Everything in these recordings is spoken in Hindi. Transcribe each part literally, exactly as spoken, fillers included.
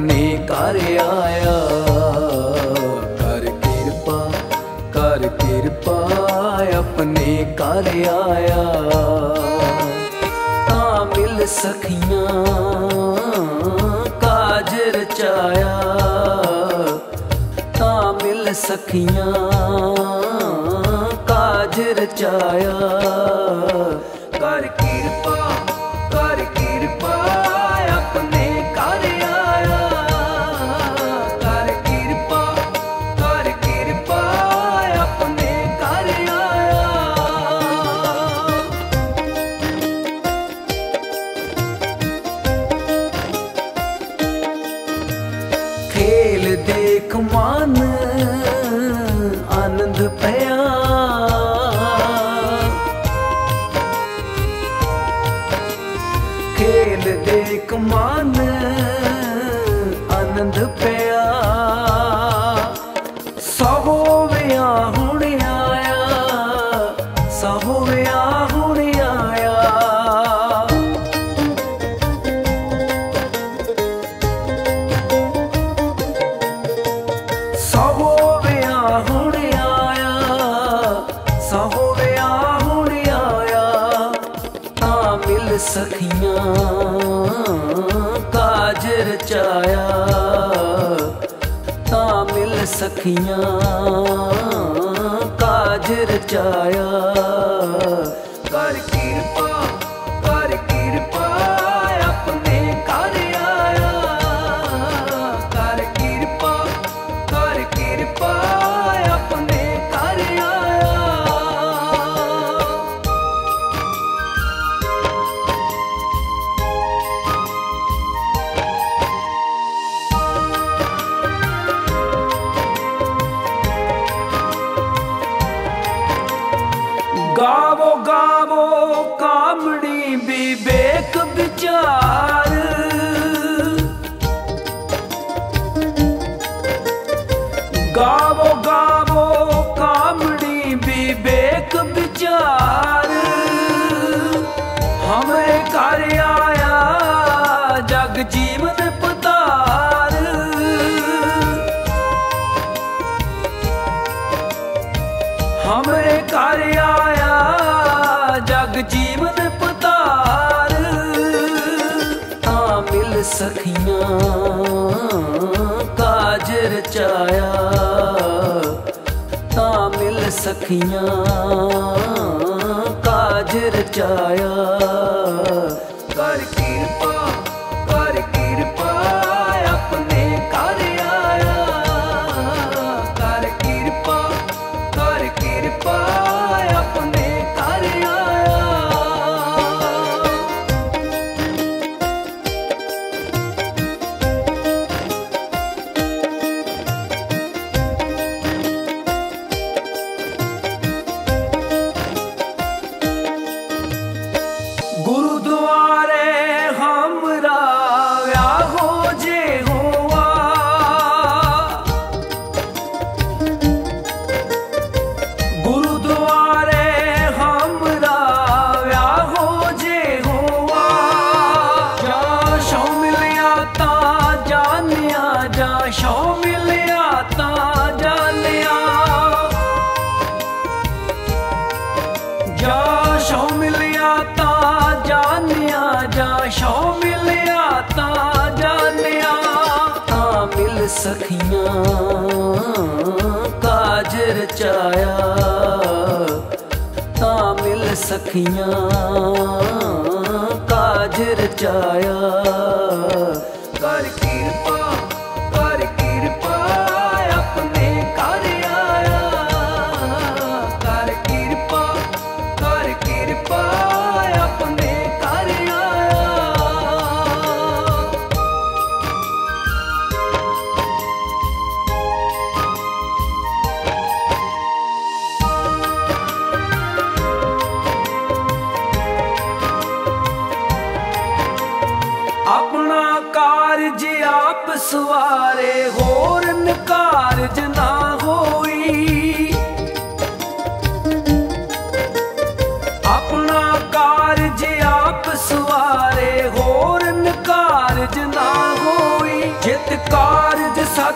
अपने घर आया। कर किरपा कर किरपा अपने घर आया। ता मिल सखियां काज रचाया। ता मिल सखियां काज रचाया। कर किरपा कर किरपा अपने घर आया। कर किरपा कर किरपा अपने घर आया। खेल देख मान आनंद पया। खेल देख मान आनंद पिया। सहो व्याह हुण आया। सहो व्याह हुण आया। सहो व्याह हुण आया। सहो व्याह हुण आया। ता मिल सखियां काज रचाया। ता मिल सखियां काज रचाया। कर किरपा कर किरपा अपने घर आया। कर किरपा कर किरपा अपने घर आया। गावो गावो कामड़ी विवेक विचार। गावो गावो कामड़ी विवेक विचार। हमरे घर आया जग जीवन पधार। हमरे घर आया जग जीवन पधार। ता मिल सखियां काज रचाया। ता मिल सखियां काज रचाया। कर किरपा कर किरपा अपने घर आया। कर किरपा कर किरपा अपने घर आया। सखियां काज रचाया। ता मिल सखियां काज रचाया। कर किरपा कर किरपा अपने घर आया। कर किरपा कर किरपा अपने घर आया।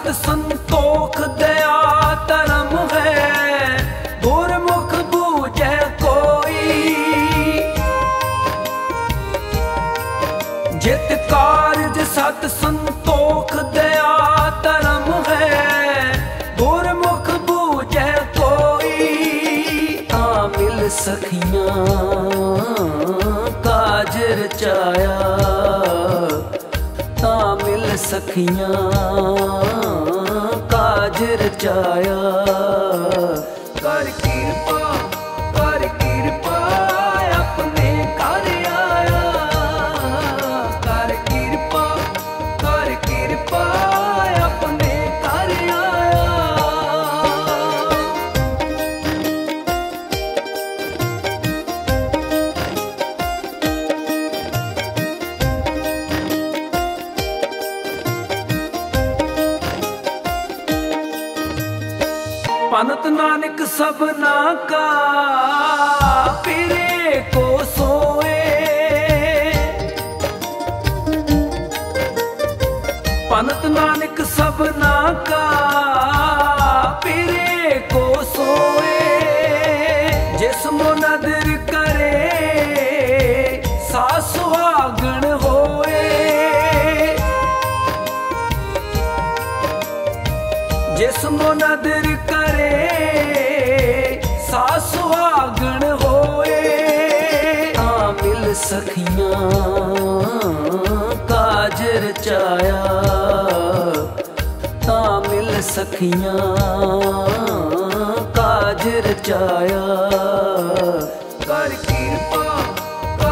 सत संतोख दया तरम है, गुरमुख बूझे कोई जित कारज। सत संतोख दया तरम है, गुरमुख बूझे कोई। ता मिल सखियां काज रचाया, ता मिल सखियां काज रचाया। कर किरपा कर किरपा अपने घर आया, कर किरपा कर किरपा अपने घर पंत नानक सबना का पीरे को सोए। पंत नानक सबना का पीरे को सोए, जिस मुनदर करे सा सुहागन होए। जिस मुनदर सुहागन होए। ता मिल सखियां काज रचाया, ता मिल सखियां काज रचाया। कर किरपा